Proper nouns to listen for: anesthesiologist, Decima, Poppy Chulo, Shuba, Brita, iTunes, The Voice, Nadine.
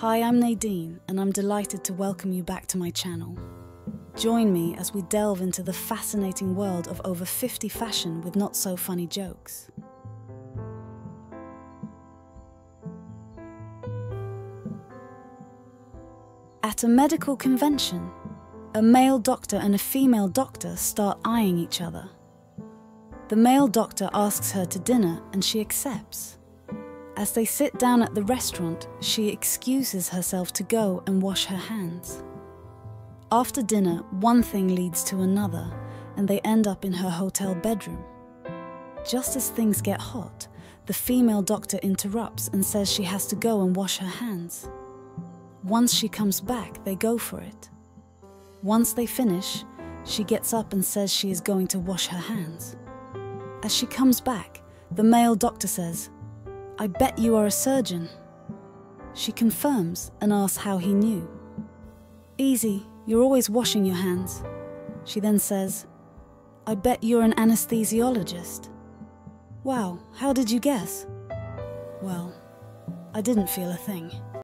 Hi, I'm Nadine, and I'm delighted to welcome you back to my channel. Join me as we delve into the fascinating world of over 50 fashion with not-so-funny jokes. At a medical convention, a male doctor and a female doctor start eyeing each other. The male doctor asks her to dinner and she accepts. As they sit down at the restaurant, she excuses herself to go and wash her hands. After dinner, one thing leads to another, and they end up in her hotel bedroom. Just as things get hot, the female doctor interrupts and says she has to go and wash her hands. Once she comes back, they go for it. Once they finish, she gets up and says she is going to wash her hands. As she comes back, the male doctor says, "I bet you are a surgeon." She confirms and asks how he knew. "Easy, you're always washing your hands." She then says, "I bet you're an anesthesiologist." "Wow, how did you guess?" "Well, I didn't feel a thing."